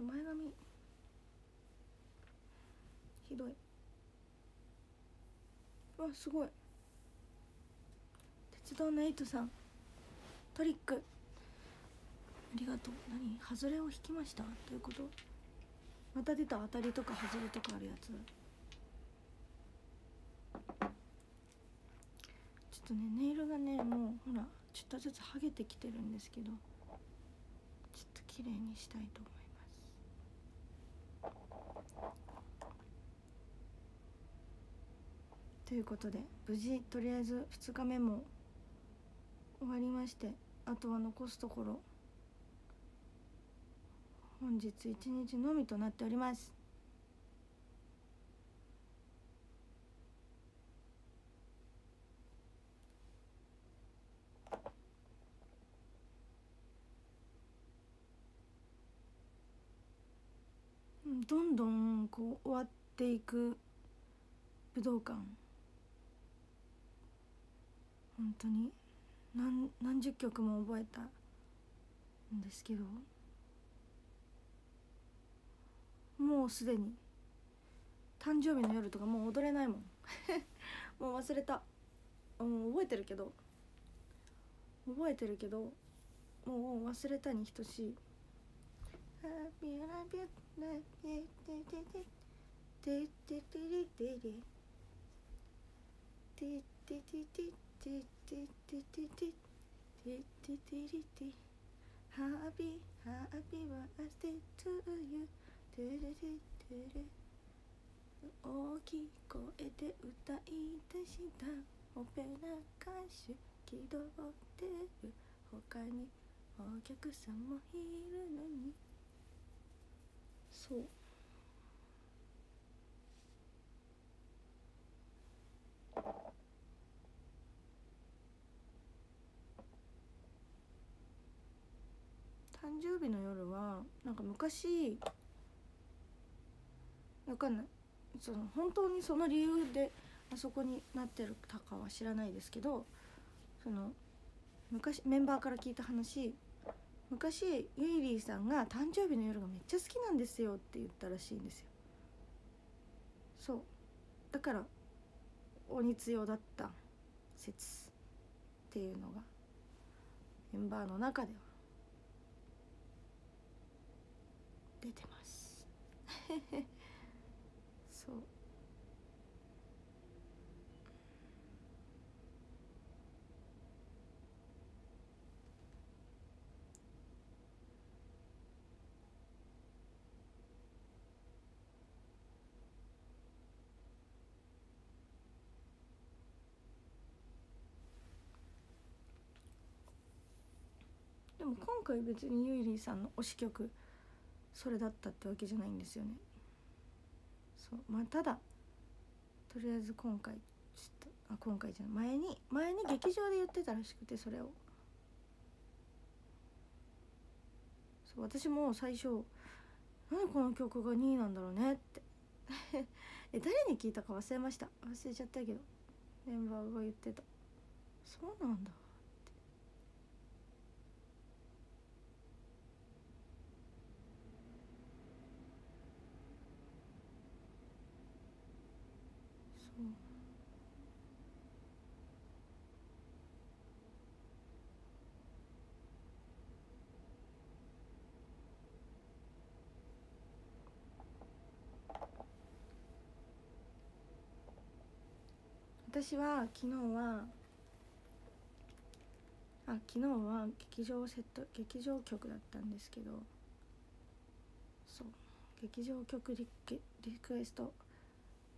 ょっと前髪ひどい。うわ、すごい。鉄道のエイトさんトリックありがとう。何、外れを引きましたということ。また出た、当たりとか外れとかあるやつ。ちょっとね、ネイルがね、もうほらちょっとずつ剥げてきてるんですけど、ちょっと綺麗にしたいと思います。ということで、無事とりあえず2日目も終わりまして、あとは残すところ本日1日のみとなっております。どんどんこう終わっていく武道館、本当に何十曲も覚えたんですけど、もうすでに誕生日の夜とかもう踊れないもんもう忘れた。もう覚えてるけどもう忘れたに等しい。Happy birthday to you。大きい声で歌い出したオペラ歌手気取ってる、他にお客さんもいるのに。そう、誕生日の夜はなんか昔、分かんない、その本当にその理由であそこになってるたかは知らないですけど、その昔メンバーから聞いた話、昔ゆいりーさんが誕生日の夜がめっちゃ好きなんですよって言ったらしいんですよ。そう、だから鬼強だった説っていうのがメンバーの中では出てますそう、でも今回別にゆいりーさんの推し曲それだったってわけじゃないんですよね。そう、まあ、ただとりあえず今回今回じゃない、前に劇場で言ってたらしくて、それをそう、私も最初なんでこの曲が2位なんだろうねって誰に聞いたか忘れちゃったけど、メンバーが言ってた、そうなんだ。私は昨日は劇場曲だったんですけど、そう、劇場曲リクエスト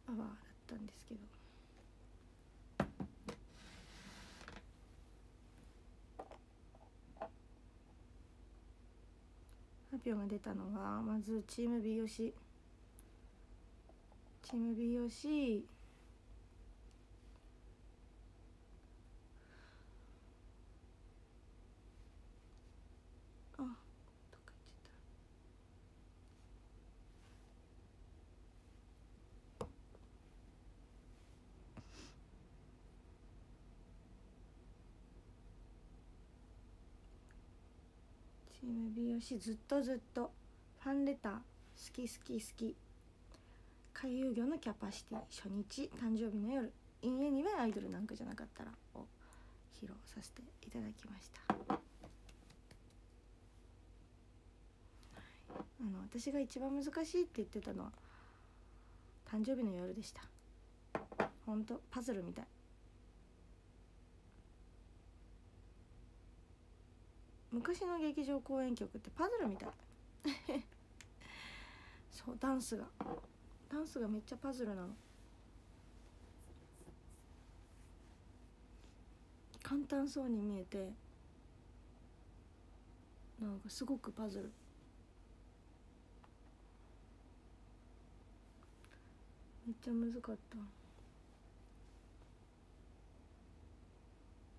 アワーだったんですけど、発表が出たのはまずチーム B よし、ずっとファンレター好き好き好き。海遊魚のキャパシティ初日誕生日の夜 in anyway アイドルなんかじゃなかったらを披露させていただきました。私が一番難しいって言ってたのは誕生日の夜でした。ほんとパズルみたい。昔の劇場公演曲ってパズルみたいそう、ダンスがめっちゃパズルなの。簡単そうに見えてなんかすごくパズル。めっちゃむずかった。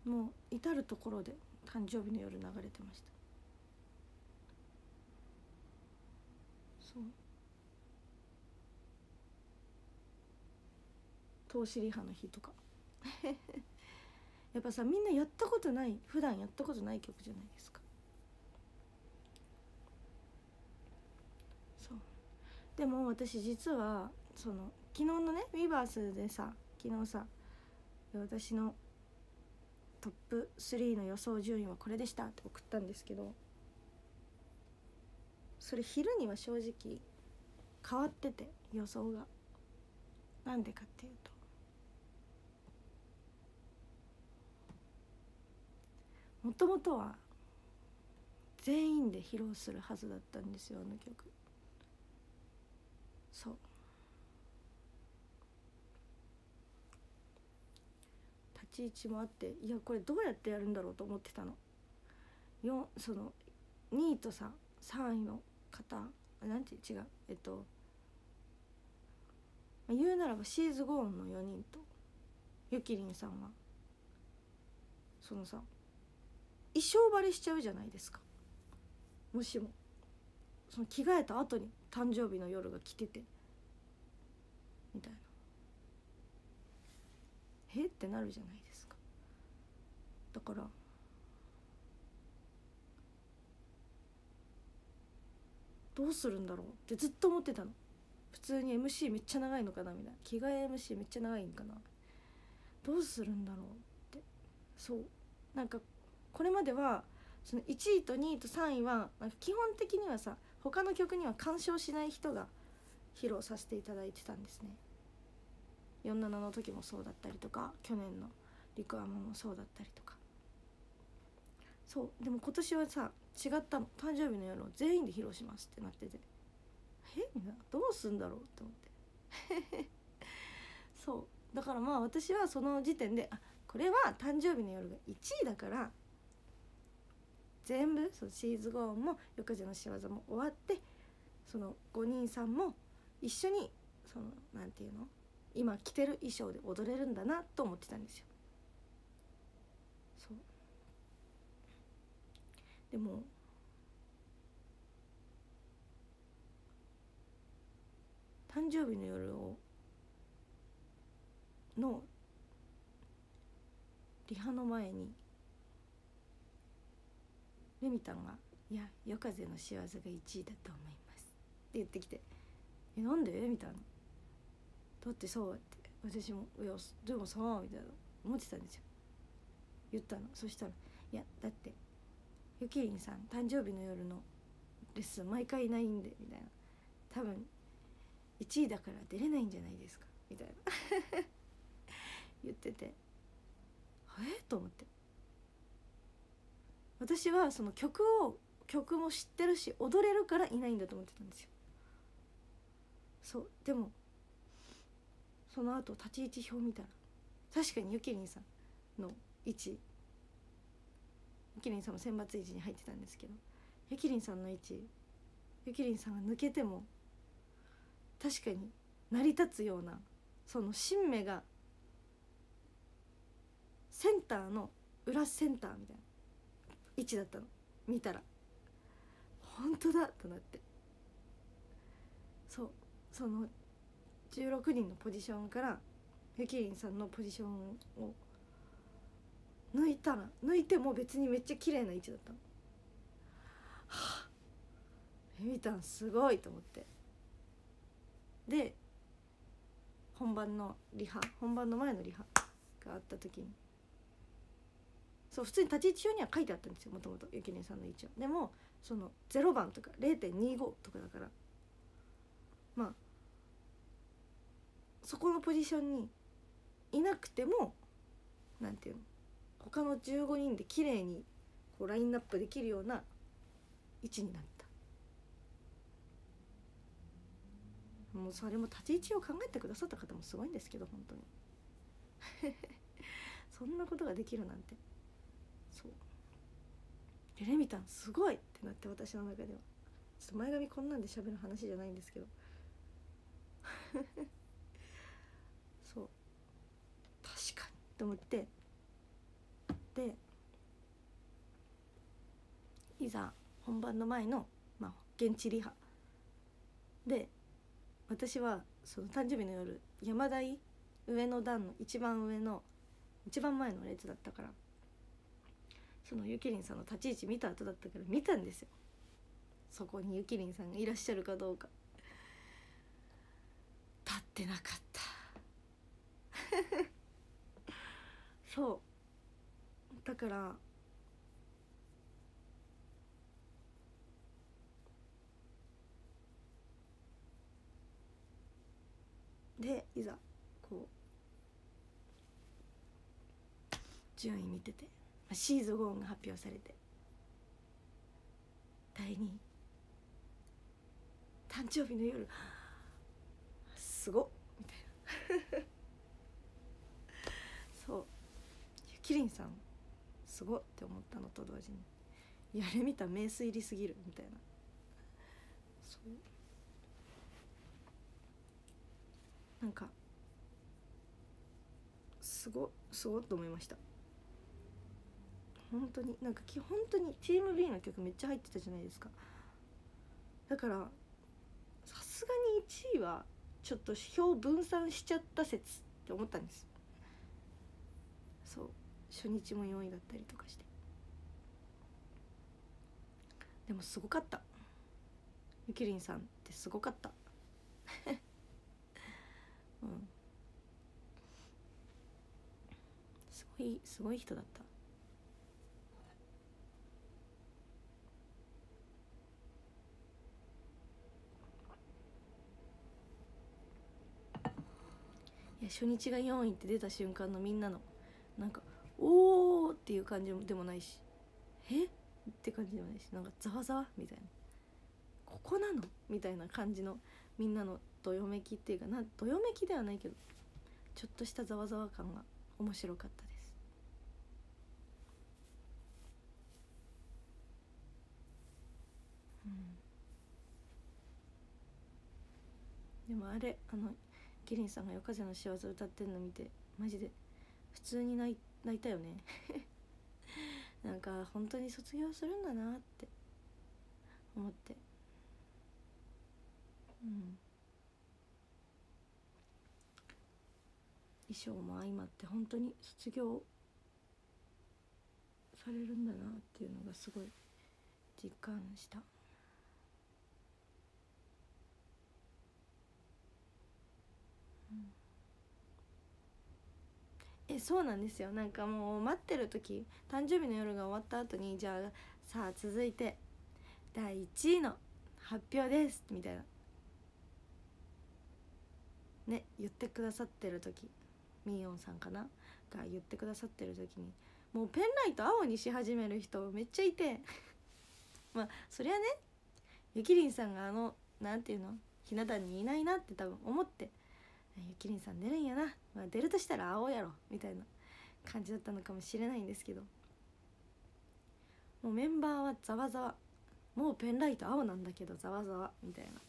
もう至る所で誕生日の夜流れてました。そう投資リハの日とかやっぱさ、みんなやったことない、普段やったことない曲じゃないですか。そうでも私実はその昨日のねウィバースでさ、昨日さ私のトップ3の予想順位はこれでしたって送ったんですけど、それ昼には正直変わってて予想が。なんでかっていうともともとは全員で披露するはずだったんですよ、あの曲。そう立ち位置もあって、いやこれどうやってやるんだろうと思ってたの。その2位とさ3位の方なんて違う言うならばシーズゴーンの4人とゆきりんさんはそのさ衣装バレしちゃうじゃないですか。もしもその着替えた後に誕生日の夜が来ててみたいな、えってなるじゃないですか。だからどうするんだろうってずっと思ってたの。普通に MC めっちゃ長いのかなみたいな、着替え MC めっちゃ長いんかな、どうするんだろうって。そうなんかこれまではその1位と2位と3位はなんか基本的にはさ他の曲には干渉しない人が披露させていただいてたんですね。47の時もそうだったりとか、去年のリクアマもそうだったりとか。そうでも今年はさ違ったの。誕生日の夜を全員で披露しますってなってて、えみんなどうすんだろうって思ってそうだからまあ私はその時点で、あこれは誕生日の夜が1位だから全部そのシーズゴーンもよかじの仕業も終わって、その5人さんも一緒にそのなんていうの今着てる衣装で踊れるんだなと思ってたんですよ。そうでも誕生日の夜をのリハの前にレミたんが「いや夜風の仕業が1位だと思います」って言ってきて「えなんで?」みたいな。だってそうって私も「いやでもさ」みたいな思ってたんですよ。言ったの。そしたら「いやだってゆきりんさん誕生日の夜のレッスン毎回ないんで」みたいな「多分1位だから出れないんじゃないですか」みたいな言ってて、えっと思って。私はその曲も知ってるし踊れるからいないんだと思ってたんですよ。そうでもその後立ち位置表見たら確かにゆきりんさんの位置、ゆきりんさんも選抜位置に入ってたんですけど、ゆきりんさんの位置、ゆきりんさんが抜けても確かに成り立つような、その新芽がセンターの裏センターみたいな位置だったの。見たら本当だとなって、そうその16人のポジションからゆきりんさんのポジションを抜いても別にめっちゃ綺麗な位置だったの。はあみたんすごいと思って、で本番の前のリハがあった時に、そう普通に立ち位置表には書いてあったんですよ、もともとゆきねさんの位置は。でもその0番とか 0.25 とかだから、まあそこのポジションにいなくても、なんていうの、他の15人で綺麗にこうラインナップできるような位置になった。もうそれも立ち位置を考えてくださった方もすごいんですけど、本当にそんなことができるなんて。そうでレミたんすごいってなって、私の中ではちょっと前髪こんなんで喋る話じゃないんですけどそう確かにと思って、でいざ本番の前の、まあ、現地リハで、私はその誕生日の夜山台上の段の一番上の一番前の列だったから、そのゆきりんさんの立ち位置見た後だったから見たんですよ、そこにゆきりんさんがいらっしゃるかどうか。立ってなかったそうだからでいざこう順位見てて、シーズン5が発表されて、第2位誕生日の夜すごっみたいなそうゆきりんさんすごって思ったのと同時に、やれみた名推理すぎるみたいな。そうなんかすごっと思いました。本当になんか本当にチーム B の曲めっちゃ入ってたじゃないですか。だからさすがに1位はちょっと票分散しちゃった説って思ったんです。そう初日も4位だったりとかして、でもすごかった、ゆきりんさんってすごかったうん、すごい人だった。いや初日が4位って出た瞬間のみんなのなんか「おー!」っていう感じでもないし「えっ?」って感じでもないし、なんかざわざわみたいな「ここなの?」みたいな感じのみんなのどよめきっていうか、どよめきではないけどちょっとしたざわざわ感が面白かったです。うん、でもキリンさんが「夜風の幸せ」歌ってるの見てマジで普通に泣いたよねなんか本当に卒業するんだなって思って、うん。衣装も相まって本当に卒業されるんだなっていうのがすごい実感した。うん、そうなんですよ。なんかもう待ってる時、誕生日の夜が終わった後に、じゃあさあ続いて第1位の発表ですみたいなね、言ってくださってる時、ミーヨンさんかなが言ってくださってる時に、もうペンライト青にし始める人めっちゃいてまあそりゃね、ゆきりんさんがなんていうの、ひな壇にいないなって多分思って、ゆきりんさん出るんやな、まあ、出るとしたら青やろみたいな感じだったのかもしれないんですけど、もうメンバーはざわざわ、もうペンライト青なんだけどざわざわみたいな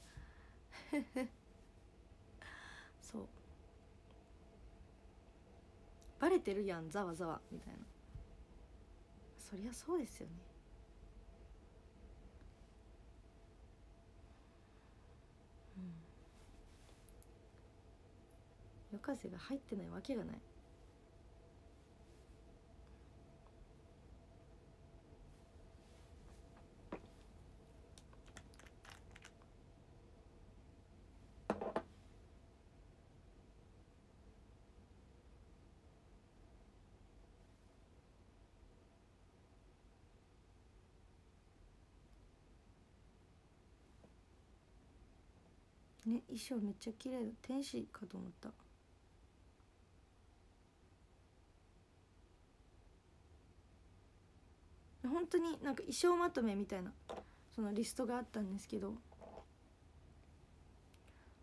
そうバレてるやんざわざわみたいな、そりゃそうですよね。うん、夜風が入ってないわけがない。ね、衣装めっちゃ綺麗だ。天使かと思った。本当になんか衣装まとめみたいなそのリストがあったんですけど、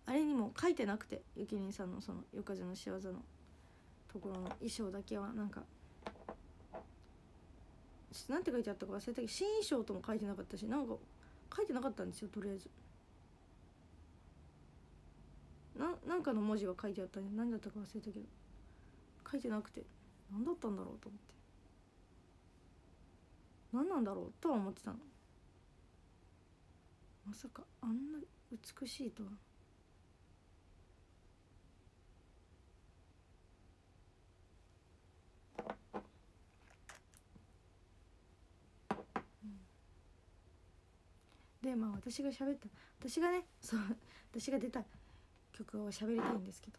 あれにも書いてなくて、ゆきりんさんのその夜風の仕業のところの衣装だけはなんかなんて書いてあったか忘れたけど、新衣装とも書いてなかったし、なんか書いてなかったんですよ。とりあえずなんかの文字は書いてあったね。何だったか忘れたけど書いてなくて、何だったんだろうと思って、何なんだろうとは思ってたの。まさかあんな美しいとは。でまあ私が喋った、私がね、そう私が出た曲を喋りたいんですけど、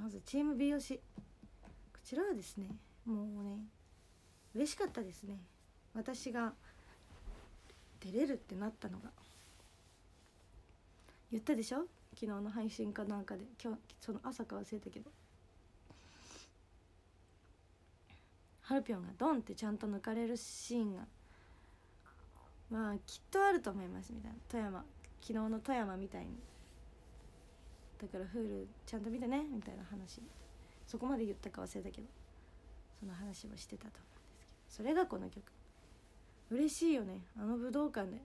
まずチーム美容師、こちらはですね、もうね嬉しかったですね。私が出れるってなったのが、言ったでしょ昨日の配信かなんかで、今日その朝か忘れたけど、はるぴょんがドンってちゃんと抜かれるシーンがまあきっとあると思いますみたいな、富山昨日の富山みたいに、だからHuluちゃんと見てねみたいな話、そこまで言ったか忘れたけどその話もしてたと思うんですけど、それがこの曲。嬉しいよね、あの武道館で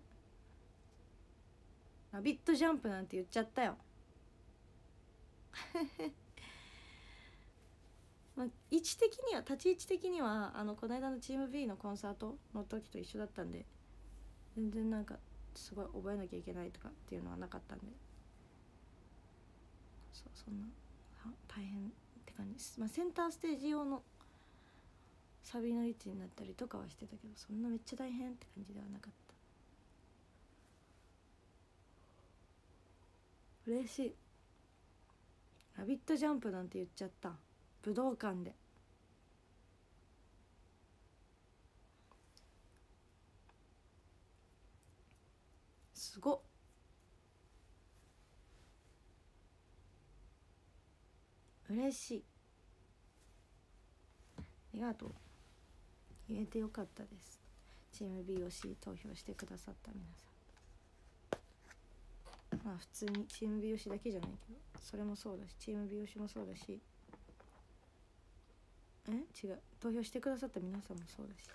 ラビットジャンプなんて言っちゃったよまあ、位置的には立ち位置的にはこの間のチーム B のコンサートの時と一緒だったんで、全然なんかすごい覚えなきゃいけないとかっていうのはなかったんで、そんな大変って感じです、まあ、センターステージ用のサビの位置になったりとかはしてたけど、そんなめっちゃ大変って感じではなかった。嬉しい、ラビットジャンプなんて言っちゃった武道館で。すごっ、嬉しい、ありがとう、言えてよかったです。チーム B を C 投票してくださった皆さん、まあ普通にチーム B を C だけじゃないけどそれもそうだし、チーム B を C もそうだし、違う、投票してくださった皆さんもそうだし、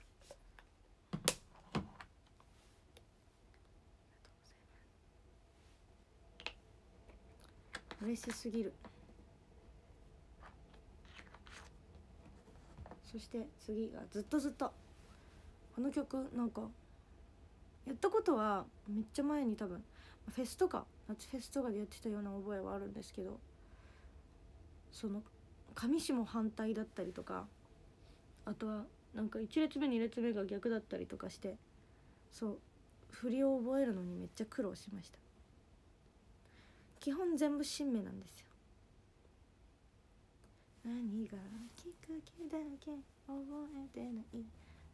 嬉しすぎる。そして次がずっとずっと、この曲なんかやったことはめっちゃ前に多分フェスとか夏フェスとかでやってたような覚えはあるんですけど、その上下反対だったりとか、あとはなんか1列目2列目が逆だったりとかして、そう振りを覚えるのにめっちゃ苦労しました。基本全部新名なんですよ。何がきっかけだけ覚えてない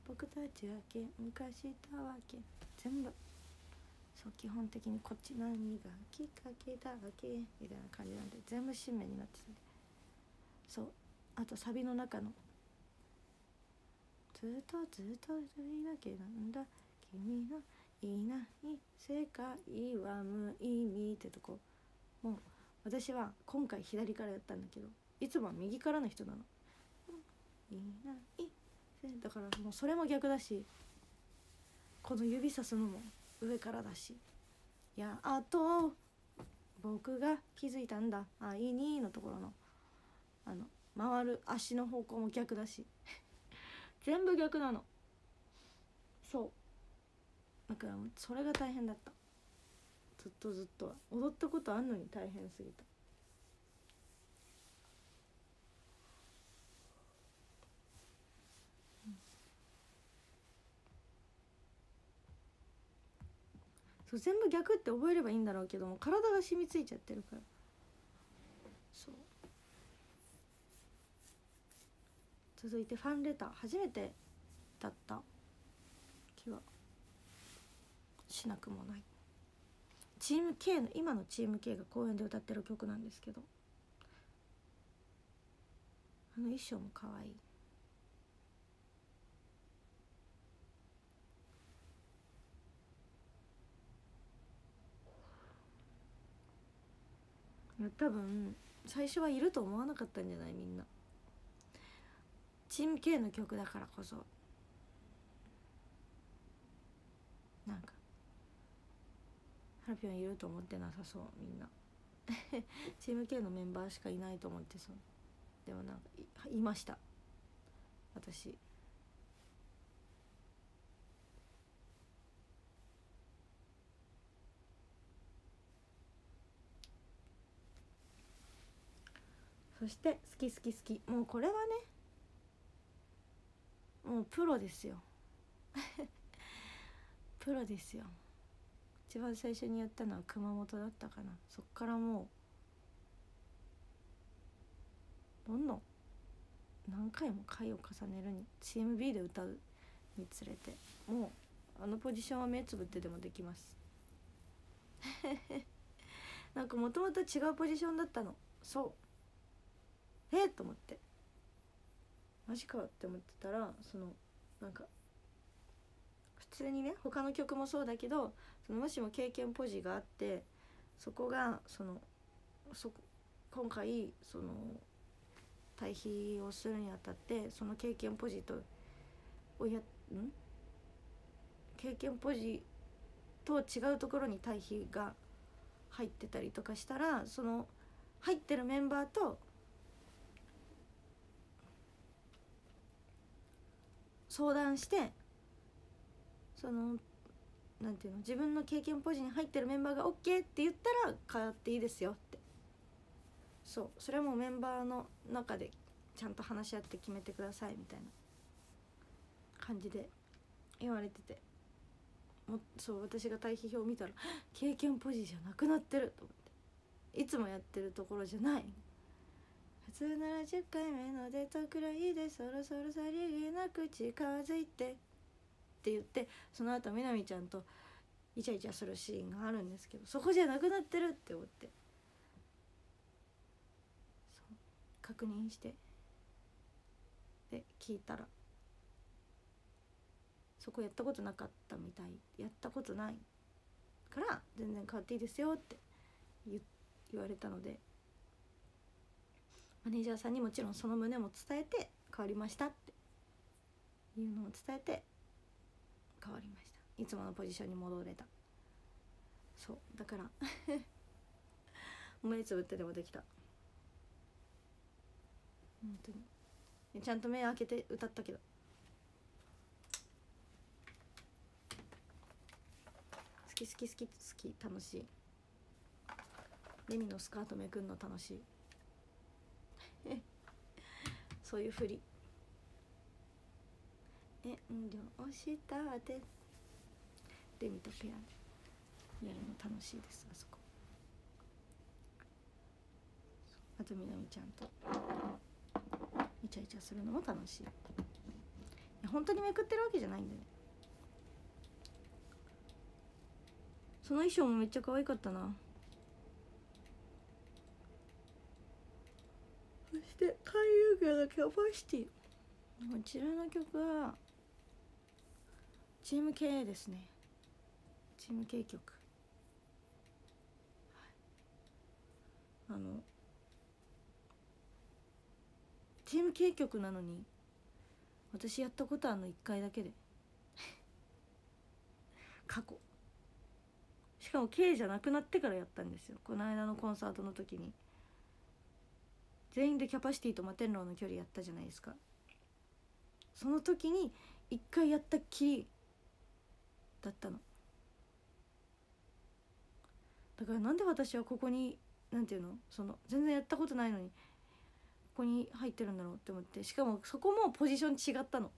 僕たちは喧嘩したわけ、全部そう、基本的にこっち何がきっかけだけみたいな感じなんで全部新名になってて、そう、あとサビの中のずっとずっとずいだけなんだ君のいない世界は無意味ってとこ、もう私は今回左からやったんだけど、いつもは右からの人なの。いないだからもうそれも逆だし、この指さすのも上からだし、やっと僕が気づいたんだ愛にのところの回る足の方向も逆だし全部逆なの。そうだからそれが大変だった。ずっとずっとは踊ったことあんのに大変すぎた。そう全部逆って覚えればいいんだろうけども、体が染みついちゃってるから、そう。続いてファンレター、初めてだった気はしなくもない。チーム K の今のチーム K が公演で歌ってる曲なんですけど、あの衣装も可愛い。多分最初はいると思わなかったんじゃない、みんなチーム K の曲だからこそなんかハラピョンいると思ってなさそう、みんなチーム K のメンバーしかいないと思ってそう。でもなんか いました私。そして好き好き好き、もうこれはねもうプロですよプロですよ。一番最初にやったのは熊本だったかな。そっからもうどんどん何回も回を重ねるに、チーム B で歌うにつれてもうあのポジションは目つぶってでもできますなんかもともと違うポジションだったの、そうと思ってマジかって思ってたら、そのなんか普通にね他の曲もそうだけど、そのもしも経験ポジがあって、そこがその今回その対比をするにあたって、その経験ポジと経験ポジと違うところに対比が入ってたりとかしたら、その入ってるメンバーと相談して、そのなんていうの、自分の経験ポジに入ってるメンバーが OK って言ったら変わっていいですよって、そう、それもメンバーの中でちゃんと話し合って決めてくださいみたいな感じで言われてて、そう、私が対比表見たら経験ポジじゃなくなってると思って、いつもやってるところじゃない、普通なら10回目のデートくらいでそろそろさりげなく近づいてって言って、その後みなみちゃんとイチャイチャするシーンがあるんですけど、そこじゃなくなってるって思って、そう確認してで聞いたら、そこやったことなかったみたい、やったことないから全然変わっていいですよって言われたので、マネージャーさんにもちろんその旨も伝えて、変わりましたっていうのを伝えて変わりました、いつものポジションに戻れた、そうだから目つぶってでもできた、本当にちゃんと目開けて歌ったけど、好き好き好き好き楽しい、レミのスカートめくんの楽しいそういうふり、遠慮をしたでレミとペアやるの楽しいです、あそこ、あとみなみちゃんとイチャイチャするのも楽しい、いや本当にめくってるわけじゃないんだね。その衣装もめっちゃ可愛かったな。で、海遊魚のキャパシティ、こちらの曲はチーム K ですね、チーム K 曲、はい、チーム K 曲なのに私やったこと1回だけで過去、しかも K じゃなくなってからやったんですよ、この間のコンサートの時に。全員でキャパシティと摩天楼の距離やったじゃないですか。その時に1回やったっきりだったのだから、なんで私はここになんていうの、その全然やったことないのにここに入ってるんだろうって思って、しかもそこもポジション違ったの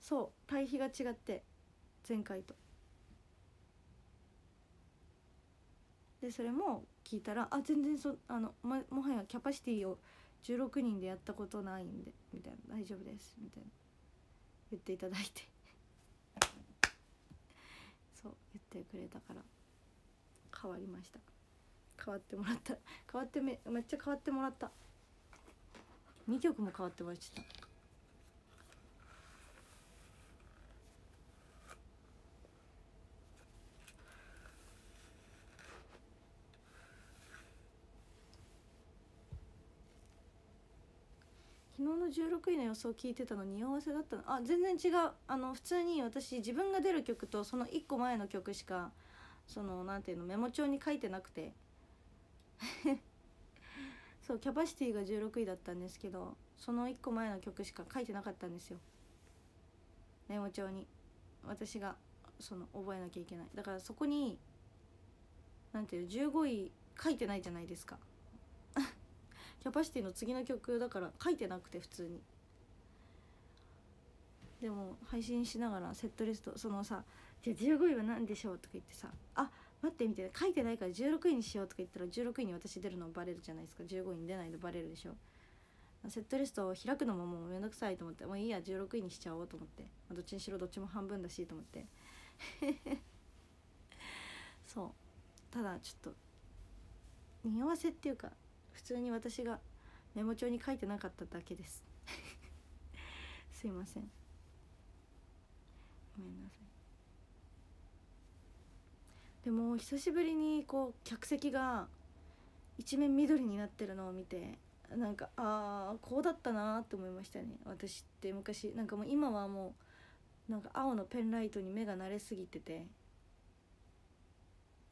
そう対比が違って前回と。でそれも聞いたら、あ全然もはやキャパシティを16人でやったことないんでみたいな、大丈夫ですみたいな言っていただいて変わりました。変わってもらった。変わってめっちゃ変わってもらった。2曲も変わってもらっちゃった。昨日の16位の予想を聞いてたのに合わせだったの。あ、全然違う。普通に私自分が出る曲とその1個前の曲しかなんていうのメモ帳に書いてなくてそう、キャパシティが16位だったんですけど、その1個前の曲しか書いてなかったんですよ、メモ帳に。私が覚えなきゃいけない。だからそこになんていう15位書いてないじゃないですかキャパシティの次の曲だから書いてなくて、普通に。でも配信しながらセットリスト、じゃあ15位は何でしょうとか言ってさ、あ、待ってみたいな、書いてないから16位にしようとか言ったら16位に私出るのバレるじゃないですか。15位に出ないのバレるでしょ。セットリストを開くのももうめんどくさいと思って、もういいや16位にしちゃおうと思って、どっちにしろどっちも半分だしと思ってそう、ただちょっと匂わせっていうか、普通に私がメモ帳に書いてなかっただけですすいません、ごめんなさい。でも久しぶりに客席が一面緑になってるのを見て、なんかああこうだったなって思いましたね。私って昔もう今はもう青のペンライトに目が慣れすぎてる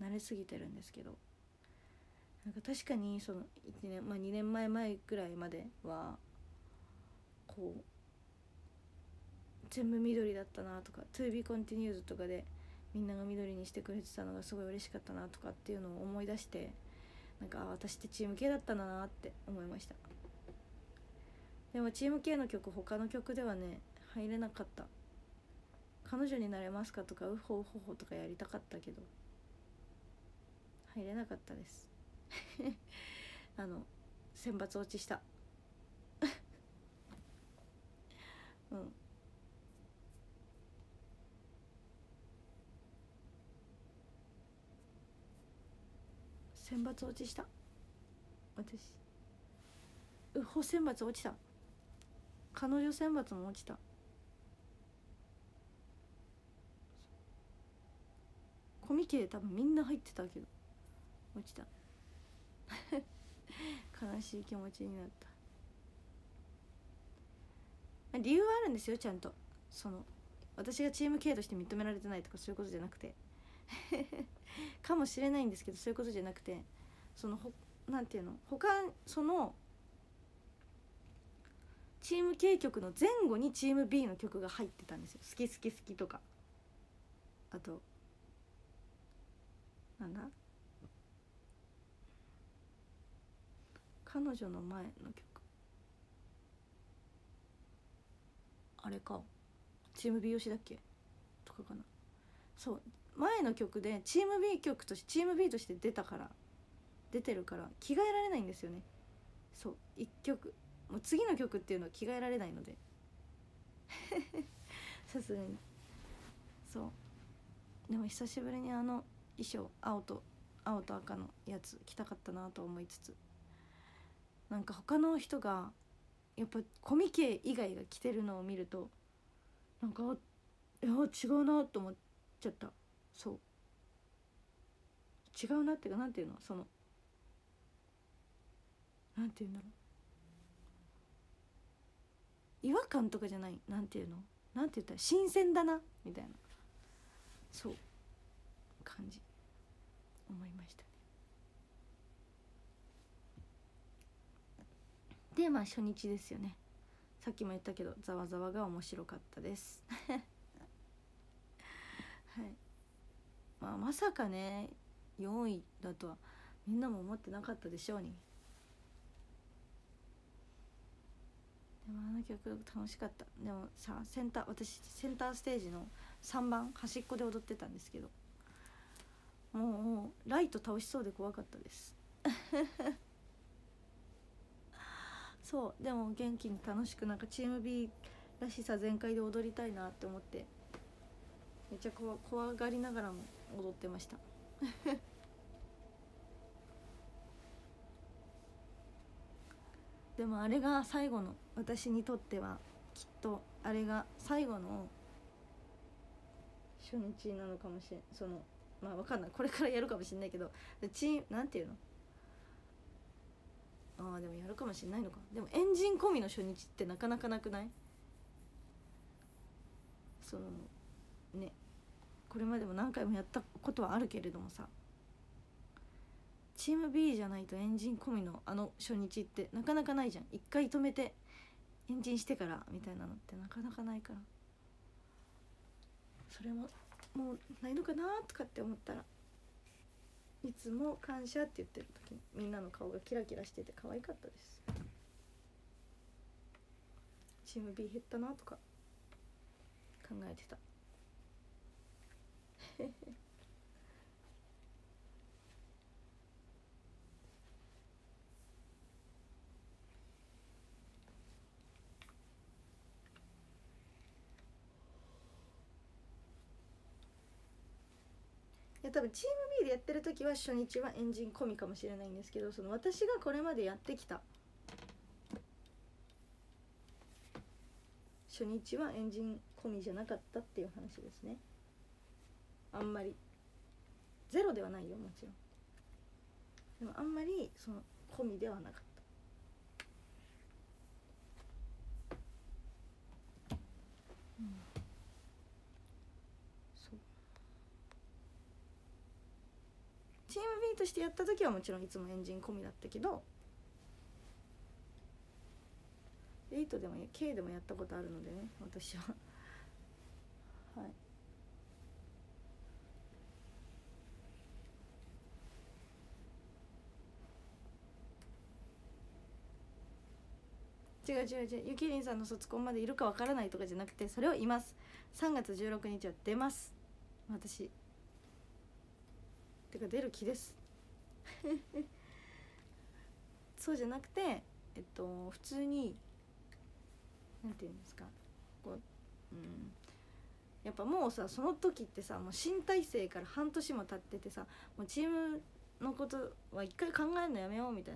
んですけど、確かに2年前ぐらいまでは全部緑だったなとか、「To be continued」とかでみんなが緑にしてくれてたのがすごい嬉しかったなとかっていうのを思い出して、私ってチーム系だったんだなって思いました。でもチーム系の曲、他の曲ではね入れなかった。彼女になれますかとかウホウホホとかやりたかったけど入れなかったです選抜落ちしたうん。選抜落ちした。私。うほ選抜落ちた。彼女選抜も落ちた。コミケ多分みんな入ってたけど落ちた。悲しい気持ちになった。理由はあるんですよ、ちゃんと。私がチーム系として認められてないとかそういうことじゃなくてかもしれないんですけど、そういうことじゃなくて、なんていうの、チーム系曲の前後にチーム B の曲が入ってたんですよ。好き好き好きとか、あとなんだ、彼女の前の曲、あれかチーム B 推しだっけとかかな。そう、前の曲でチーム B 曲としてチーム B として出てるから着替えられないんですよね。そう、1曲もう次の曲っていうのは着替えられないのでさすがに。そう、でも久しぶりに衣装、青と赤のやつ着たかったなと思いつつ、他の人がやっぱコミケ以外が着てるのを見るといや違うなと思っちゃった。そう違うなっていうか、なんていうの、なんていうんだろう、違和感とかじゃない、なんていうの、なんて言ったら新鮮だなみたいな、そう感じ思いました。で初日ですよね。さっきも言ったけどざわざわが面白かったですはい、まさかね4位だとはみんなも思ってなかったでしょうに。でも曲楽しかった。でもさ、私センターステージの3番端っこで踊ってたんですけど、もうライト倒しそうで怖かったですそうでも元気に楽しくチーム B らしさ全開で踊りたいなって思って、めっちゃ怖がりながらも踊ってましたでもあれが最後の、私にとってはきっとあれが最後の初日なのかもしれん。そのまあ分かんない、これからやるかもしれないけど、なんていうの、ああでもやるかもしれないのか。でもエンジン込みの初日ってなかなかなくない？そのね、これまでも何回もやったことはあるけれどもさ、チーム B じゃないとエンジン込みのあの初日ってなかなかないじゃん。一回止めてエンジンしてからみたいなのってなかなかないから、それももうないのかなとかって思ったら、いつも感謝って言ってる時にみんなの顔がキラキラしてて可愛かったです。チーム B 減ったなとか考えてた。いや多分チーム B でやってる時は初日はエンジン込みかもしれないんですけど、その私がこれまでやってきた初日はエンジン込みじゃなかったっていう話ですね。あんまりゼロではないよ、もちろん。でもあんまりその込みではなかった。チーム B としてやった時はもちろんいつもエンジン込みだったけど、8でも K でもやったことあるのでね、私は。はい、違う、ゆきりんさんの卒コンまでいるかわからないとかじゃなくて、それを言います。3月16日は出ます、私。てか出る気です。そうじゃなくて、普通になんていうんですか、こう、うん、やっぱもうさ、その時ってさ、もう新体制から半年も経っててさ、もうチームのことは一回考えるのやめようみたい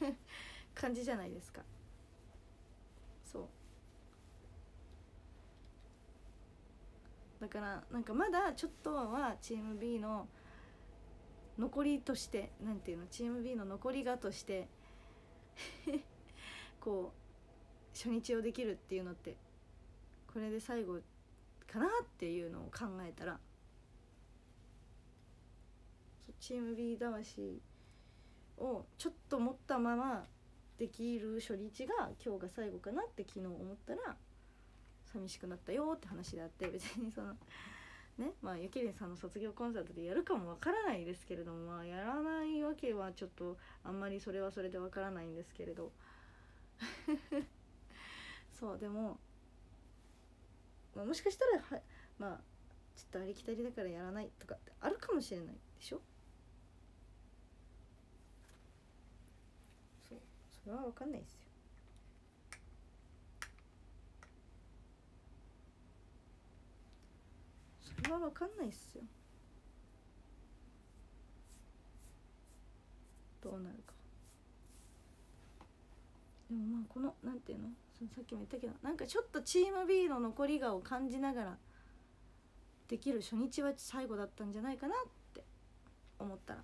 な感じじゃないですか。そう。だからなんかまだちょっとはチーム B の残りとして、なんていうの、チーム B の残りがとしてこう初日をできるっていうのって、これで最後かなっていうのを考えたら、チーム B 魂をちょっと持ったままできる初日が今日が最後かなって昨日思ったら寂しくなったよって話であって、別にそのね、まあゆきりんさんの卒業コンサートでやるかもわからないですけれども、まあやらないわけはちょっとあんまりそれはそれでわからないんですけれどそう、でも、まあ、もしかしたらは、まあちょっとありきたりだからやらないとかってあるかもしれないでしょ。そう、それはわかんないですよ。まあ分かんないっすよ、どうなるか。でもまあこのなんていうの、そのさっきも言ったけど、なんかちょっとチーム B の残りがを感じながらできる初日は最後だったんじゃないかなって思ったら、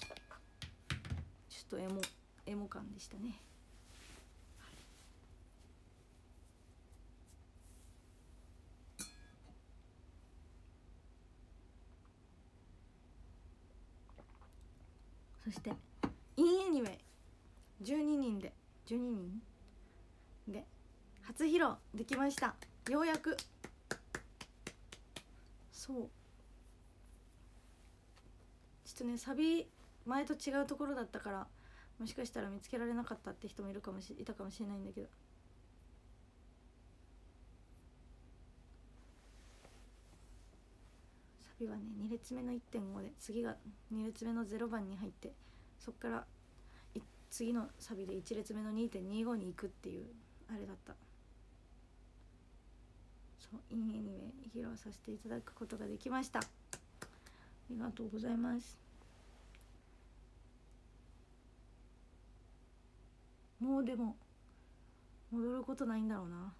ちょっとエモ感でしたね。そしてインエニウェイ12人で初披露できました、ようやく。そう、ちょっとね、サビ前と違うところだったから、もしかしたら見つけられなかったって人もいたかもしれないんだけど、次はね2列目の 1.5 で、次が2列目の0番に入って、そっから次のサビで1列目の 2.25 に行くっていうあれだった。そう、インエニウェイ披露させていただくことができました。ありがとうございます。もうでも戻ることないんだろうな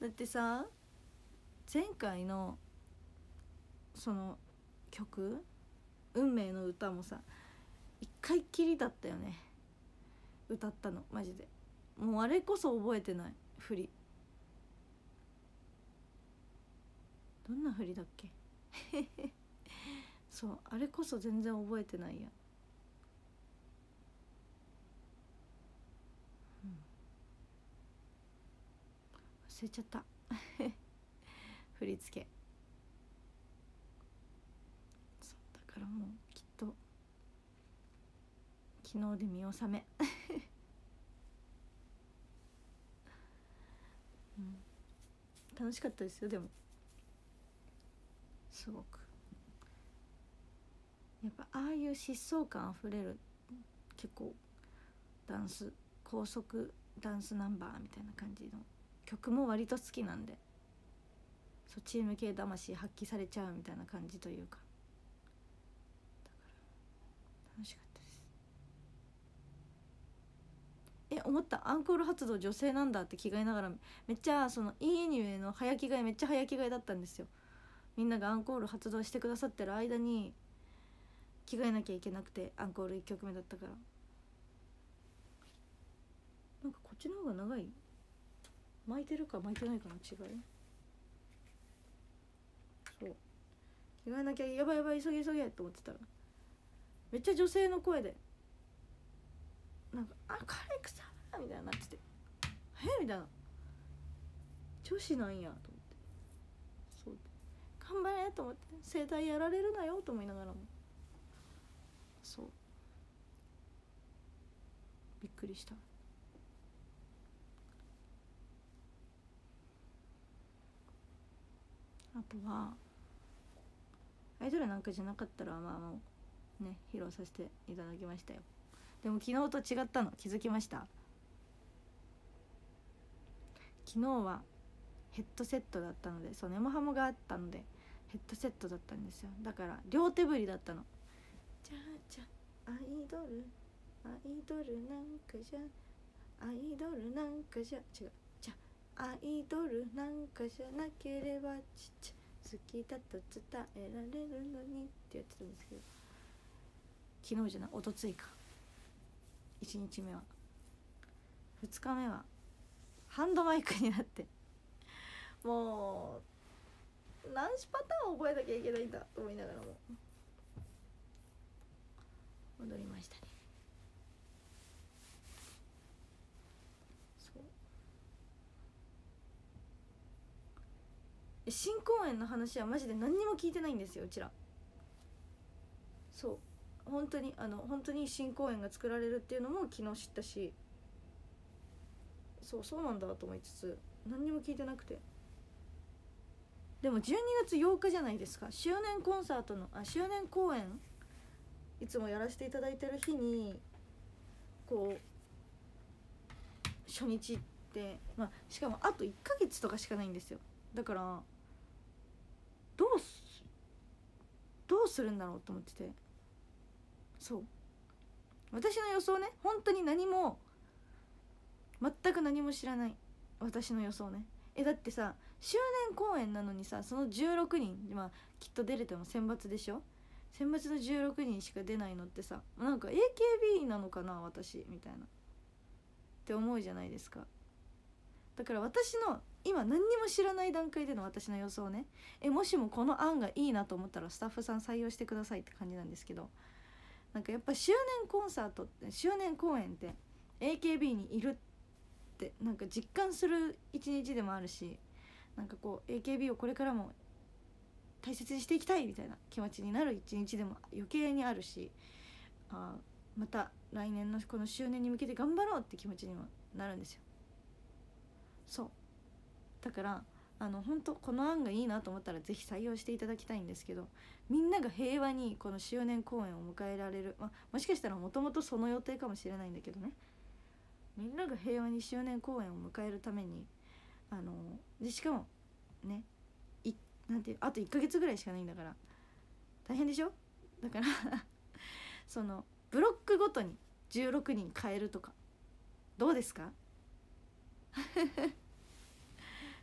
だってさ、前回のその曲「運命の歌」もさ一回きりだったよね、歌ったの。マジでもうあれこそ覚えてない。振りどんな振りだっけそうあれこそ全然覚えてないや、忘れちゃった振り付け。そうだからもうきっと昨日で見納め、楽しかったですよ。でもすごくやっぱああいう疾走感あふれる結構ダンス、高速ダンスナンバーみたいな感じの曲も割と好きなんで、そうチーム系魂発揮されちゃうみたいな感じというか、だから楽しかったです。思った。アンコール発動女性なんだって着替えながら、めっちゃそのいいアニメの早着替え、めっちゃ早着替えだったんですよ。みんながアンコール発動してくださってる間に着替えなきゃいけなくて、アンコール1曲目だったから。なんかこっちの方が長い、巻いてるか巻いてないかの違い。そう着替えなきゃ、やばいやばい急げ急げと思ってたら、めっちゃ女性の声でなんか「あカレクサー」みたいになってて「えみたいな、女子なんやと思って、そう頑張れと思って、声帯やられるなよと思いながらも、そうびっくりした。あとはアイドルなんかじゃなかったらまあもうね披露させていただきましたよ。でも昨日と違ったの気づきました。昨日はヘッドセットだったので、そうネモハモがあったのでヘッドセットだったんですよ。だから両手振りだったの。じゃあじゃあアイドルなんかじゃ、アイドルなんかじゃ、違う、アイドルなんかじゃなければちっちゃ好きだと伝えられるのにってやってたんですけど、昨日じゃないおとついか、1日目は2日目はハンドマイクになって、もう何パターン覚えなきゃいけないんだと思いながらも踊りましたね。新公演の話はマジで何にも聞いてないんですよ、うちら。そう本当に本当に新公演が作られるっていうのも昨日知ったし、そうなんだと思いつつ何にも聞いてなくて、でも12月8日じゃないですか、周年コンサートの周年公演、いつもやらせていただいてる日にこう初日って、まあ、しかもあと1ヶ月とかしかないんですよ。だからどうするんだろうと思ってて、そう私の予想ね、本当に何も全く何も知らない私の予想ね。だってさ周年公演なのにさ、その16人、まあきっと出れても選抜でしょ、選抜の16人しか出ないのってさ、なんか AKB なのかな私みたいなって思うじゃないですか。だから私の今何にも知らない段階での私の予想ね、もしもこの案がいいなと思ったらスタッフさん採用してくださいって感じなんですけど、なんかやっぱ周年コンサートって周年公演って AKB にいるってなんか実感する一日でもあるし、なんかこう AKB をこれからも大切にしていきたいみたいな気持ちになる一日でも余計にあるし、また来年のこの周年に向けて頑張ろうって気持ちにもなるんですよ。そうだから本当この案がいいなと思ったらぜひ採用していただきたいんですけど、みんなが平和にこの周年公演を迎えられる、もしかしたらもともとその予定かもしれないんだけどね、みんなが平和に周年公演を迎えるためにでしかもね、なんていうあと1ヶ月ぐらいしかないんだから大変でしょ。だからそのブロックごとに16人変えるとかどうですか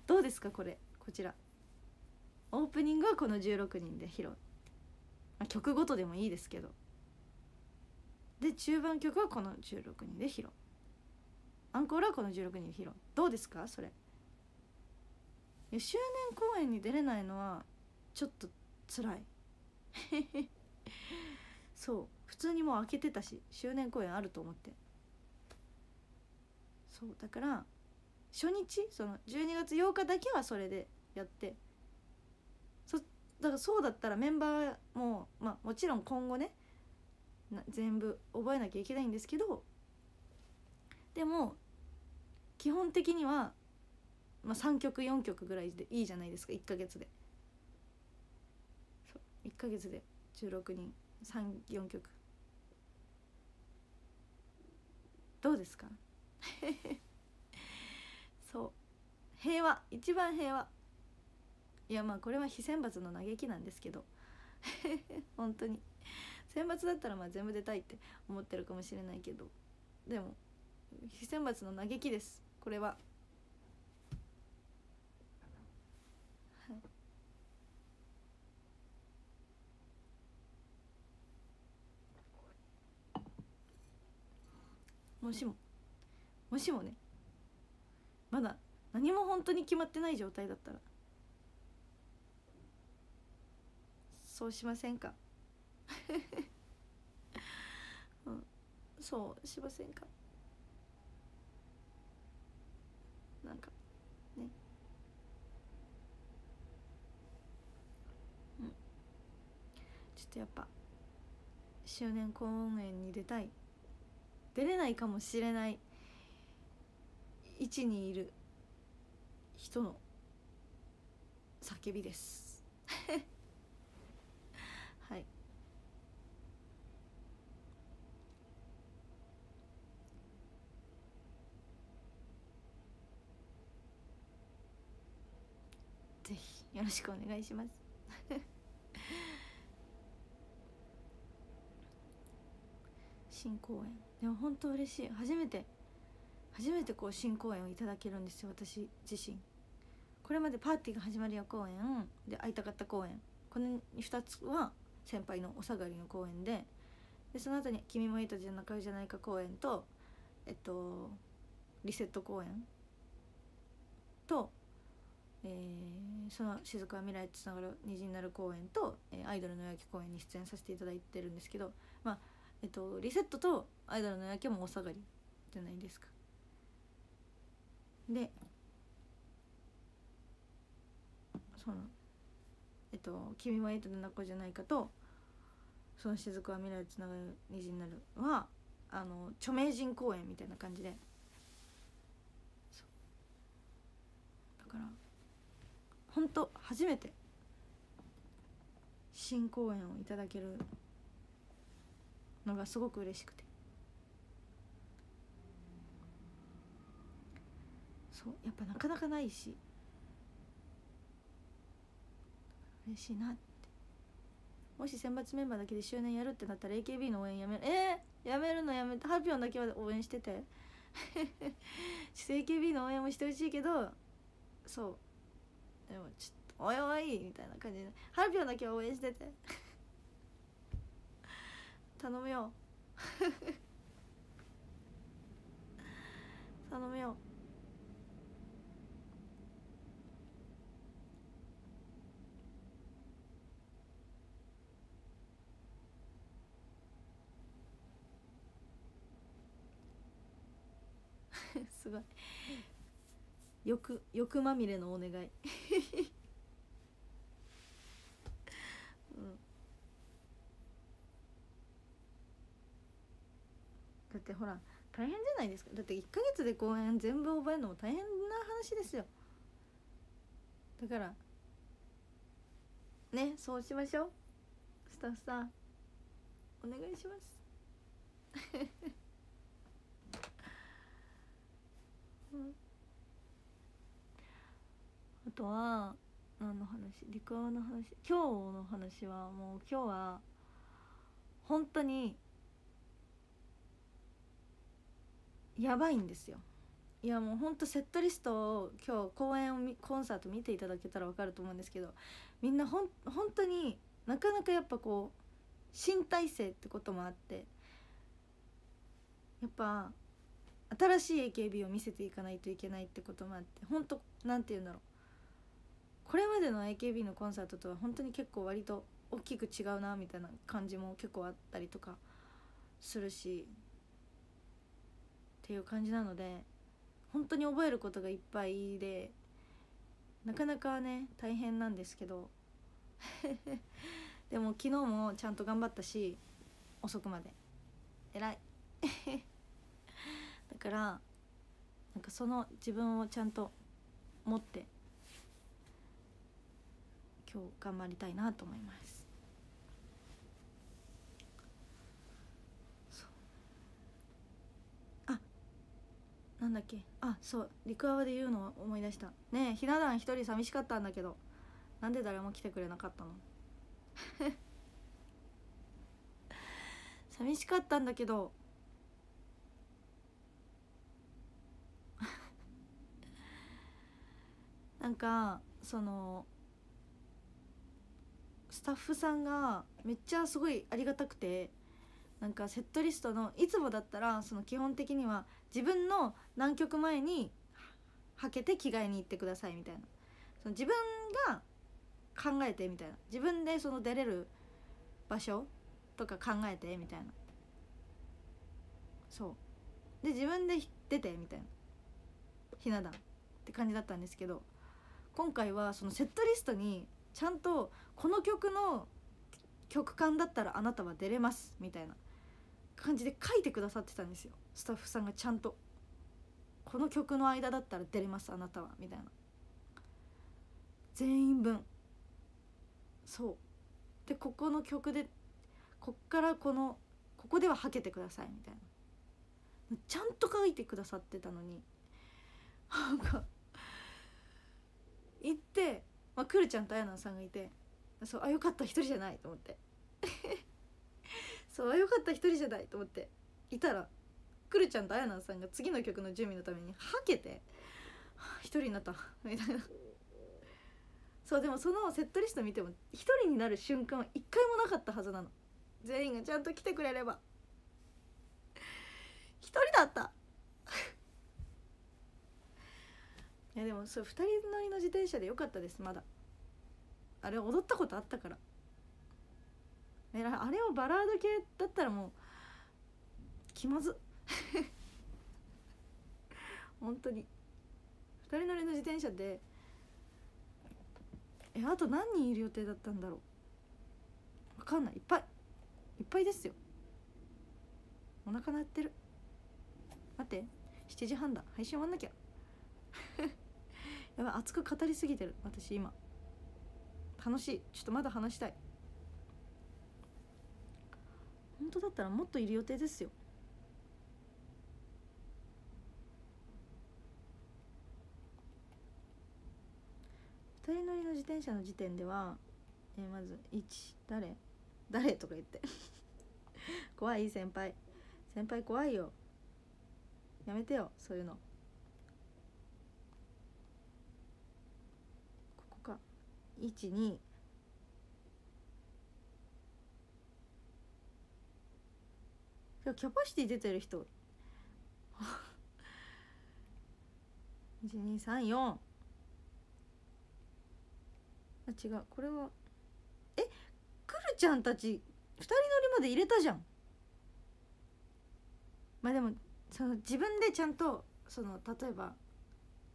どうですかこれ、こちらオープニングはこの16人で披露、まあ、曲ごとでもいいですけど、で中盤曲はこの16人で披露、アンコールはこの16人で披露、どうですかそれ。いや、周年公演に出れないのはちょっと辛いそう、普通にもう開けてたし周年公演あると思って、そうだから初日その12月8日だけはそれでやって、だからそうだったらメンバーも、まあ、もちろん今後ね全部覚えなきゃいけないんですけど、でも基本的には、まあ、3曲4曲ぐらいでいいじゃないですか、1ヶ月で、そう1ヶ月で16人34曲どうですかそう平和、一番平和、いやまあこれは非選抜の嘆きなんですけど本当に選抜だったらまあ全部出たいって思ってるかもしれないけど、でも非選抜の嘆きですこれは、はい、もしもねまだ何も本当に決まってない状態だったらそうしませんか、うん、そうしませんか、なんかね、うん、ちょっとやっぱ周年公演に出たい、出れないかもしれない位置にいる人の叫びですはい、ぜひよろしくお願いします新公演でも本当嬉しい、初めてこう新公演をいただけるんですよ私自身。これまでパーティーが始まるよ公演で会いたかった公演、この2つは先輩のお下がりの公演 でその後に「君もエイトじゃ仲良いじゃないか」公演とリセット公演と、その静かは未来へつながる虹になる公演と、アイドルの夜明け公演に出演させていただいてるんですけど、まあリセットとアイドルの夜明けもお下がりじゃないですか。でその君もエイトで泣こうじゃないかと、その雫は未来をつながる虹になるは著名人公演みたいな感じで、だから本当初めて新公演をいただけるのがすごく嬉しくて、そうやっぱなかなかないし嬉しいなって。もし選抜メンバーだけで周年やるってなったら AKB の応援やめる、やめるのやめてハピオンだけは応援しててちょっと AKB の応援もしてほしいけど、そうでもちょっとおいおいみたいな感じでハピオンだけは応援してて頼むよ頼むよ、すごい欲まみれのお願い、うん、だってほら大変じゃないですか、だって1ヶ月で公演全部覚えるのも大変な話ですよ。だからね、そうしましょうスタッフさんお願いしますあとは何の話、リクワの話、今日の話はもう今日は本当にやばいんですよ。いやもうほんとセットリストを今日コンサート見ていただけたら分かると思うんですけど、みんな本当になかなかやっぱこう新体制ってこともあって、やっぱ新しい AKB を見せていかないといけないってこともあって、本当なんて言うんだろう、これまでの AKB のコンサートとは本当に結構割と大きく違うなみたいな感じも結構あったりとかするしっていう感じなので、本当に覚えることがいっぱいでなかなかね大変なんですけどでも昨日もちゃんと頑張ったし、遅くまで偉いだからなんかその自分をちゃんと持って今日頑張りたいなと思います。あ、なんだっけ、あ、そうリクアワで言うのを思い出した。ねえ、ひな壇一人寂しかったんだけど、なんで誰も来てくれなかったの寂しかったんだけどなんかそのスタッフさんがめっちゃすごいありがたくて、なんかセットリストのいつもだったらその基本的には自分の何曲前にはけて着替えに行ってくださいみたいな、その自分が考えてみたいな、自分でその出れる場所とか考えてみたいな、そうで自分で出てみたいなひな壇って感じだったんですけど、今回はそのセットリストにちゃんとこの曲の曲間だったらあなたは出れますみたいな感じで書いてくださってたんですよ、スタッフさんがちゃんとこの曲の間だったら出れますあなたはみたいな、全員分。そうでここの曲でこっからここでははけてくださいみたいな、ちゃんと書いてくださってたのに、なんか行って、まあ、くるちゃんとあやなさんがいて、そう、あよかった一人じゃないと思ってそう、あよかった一人じゃないと思っていたら、くるちゃんとあやなさんが次の曲の準備のためにはけて一人になったみたいな。そうでもそのセットリスト見ても一人になる瞬間は一回もなかったはずなの、全員がちゃんと来てくれれば。一人だったいやでもそう2人乗りの自転車でよかったです。まだあれ踊ったことあったから、あれをバラード系だったらもう気まず本当に2人乗りの自転車で、あと何人いる予定だったんだろう、分かんない、いっぱいいっぱいですよ。お腹鳴ってる、待って、7時半だ、配信終わんなきゃやばい、熱く語りすぎてる私今。楽しい、ちょっとまだ話したい。本当だったらもっといる予定ですよ。2人乗りの自転車の時点では、まず1誰とか言って怖い、先輩怖いよ、やめてよそういうの。ここか、12キャパシティ出てる人1234、あ違う、これはくるちゃんたち2人乗りまで入れたじゃん。まあでもその自分でちゃんとその例えば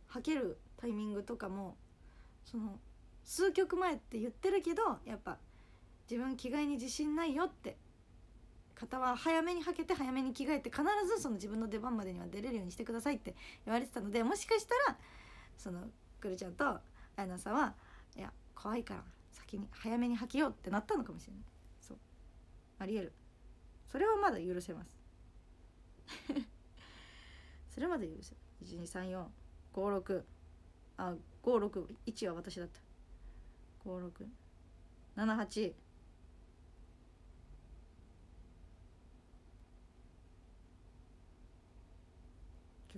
はけるタイミングとかもその数曲前って言ってるけど、やっぱ自分着替えに自信ないよって方は早めにはけて早めに着替えて必ずその自分の出番までには出れるようにしてくださいって言われてたので、もしかしたらそのくるちゃんとあやなさんはいや怖いから先に早めに履きようってなったのかもしれない。そうありえる、それはまだ許せますそれまだ許せる。123456、あ561は私だった、5678、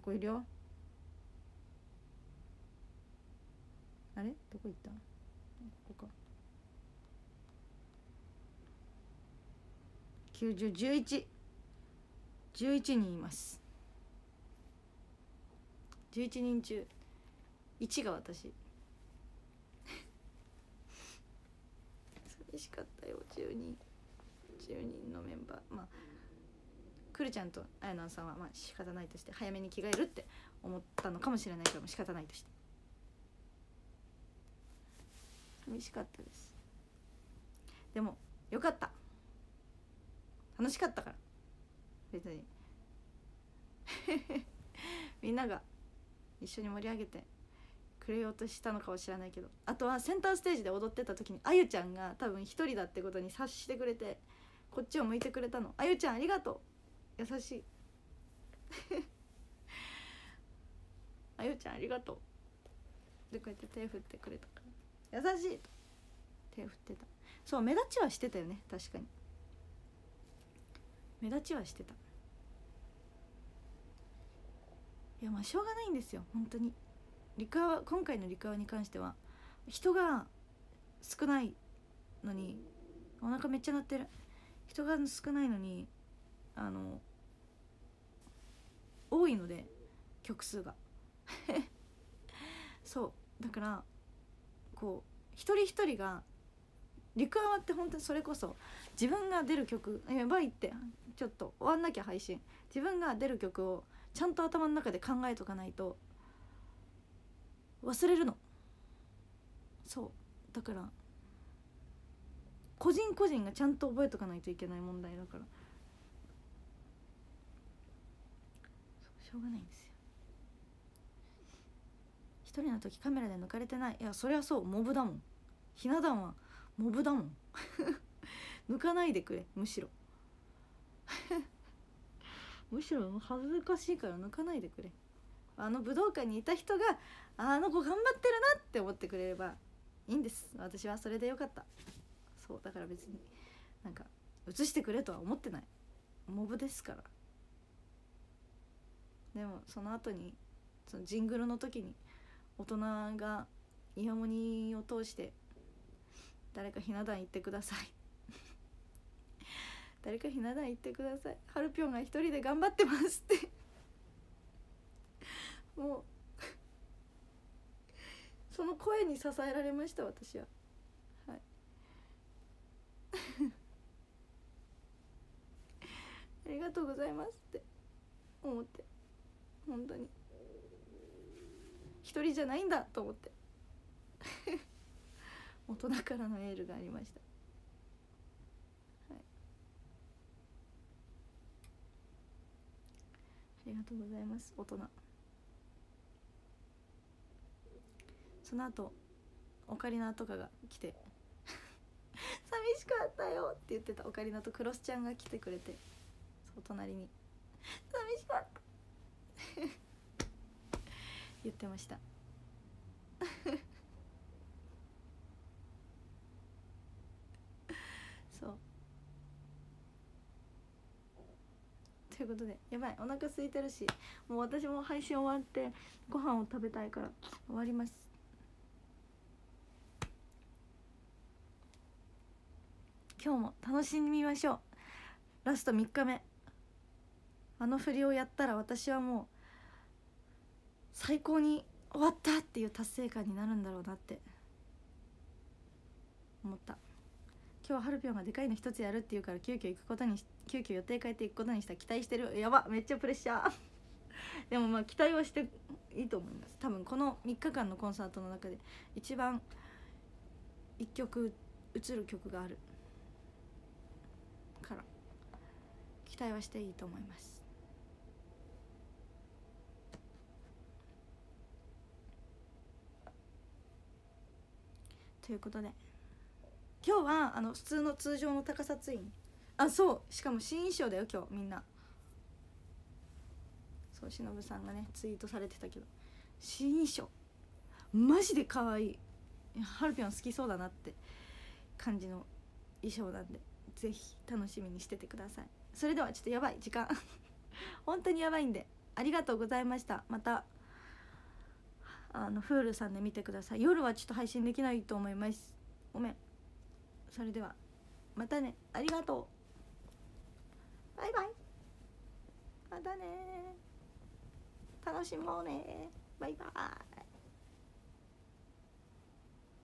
結構いるよ。あれどこ行った？ここか。90、11、11人います。11人中1が私。寂しかったよ10人のメンバー。まあくるちゃんとあやなんさんはまあ仕方ないとして、早めに着替えるって思ったのかもしれないけども、仕方ないとして寂しかったです。でもよかった、楽しかったから別に。みんなが一緒に盛り上げてくれようとしたのかは知らないけど、あとはセンターステージで踊ってた時にあゆちゃんが多分一人だってことに察してくれて、こっちを向いてくれたの。あゆちゃんありがとう、優しい。あゆちゃんありがとうでこうやって手振ってくれたから、優しいと手振ってた。そう、目立ちはしてたよね。確かに目立ちはしてた。いやまあしょうがないんですよ本当に。リカワ、今回のリカワに関しては人が少ないのに、お腹めっちゃ鳴ってる。人が少ないのに多いので曲数が。そうだからこう一人一人が、リクアワって本当にそれこそ自分が出る曲、やばいってちょっと終わんなきゃ配信、自分が出る曲をちゃんと頭の中で考えとかないと忘れるの。そうだから個人個人がちゃんと覚えとかないといけない問題だから、しょうがないんですよ。一人の時カメラで抜かれてない。いやそりゃそう、モブだもん。ひな壇はモブだもん。抜かないでくれ、むしろ。むしろ恥ずかしいから抜かないでくれ。あの武道館にいた人があの子頑張ってるなって思ってくれればいいんです。私はそれでよかった。そうだから別になんか映してくれとは思ってない、モブですから。でもその後にそのジングルの時に大人がイヤモニを通して誰かひな壇行ってください。誰かひな壇行ってください。はるぴょんが一人で頑張ってますって。もうその声に支えられました私は。はい。ありがとうございますって思って、本当に一人じゃないんだと思って。大人からのエールがありました。はい、ありがとうございます大人。その後オカリナとかが来て「寂しかったよ」って言ってたオカリナとクロスちゃんが来てくれて、そう隣に「寂しかった」言ってました。そうということで、やばいお腹空いてるし、もう私も配信終わってご飯を食べたいから終わります。今日も楽しみましょう。ラスト3日目、あの振りをやったら私はもう最高に終わったっていう達成感になるんだろうなって思った。今日はハルピョンがでかいの一つやるっていうから急遽予定変えていくことにした。期待してる。やば、めっちゃプレッシャー。でもまあ期待はしていいと思います。多分この3日間のコンサートの中で一番1曲映る曲があるから、期待はしていいと思います。ということで今日は普通の通常の高さツイン、そうしかも新衣装だよ今日みんな。そうしのぶさんがねツイートされてたけど、新衣装マジで可愛い。ハルピョン好きそうだなって感じの衣装なんで、ぜひ楽しみにしててください。それではちょっとやばい時間。本当にやばいんで、ありがとうございました。またHulu さんで見てください。夜はちょっと配信できないと思います。ごめん。それではまたね。ありがとう。バイバイ。またね。楽しもうね。バイバイ。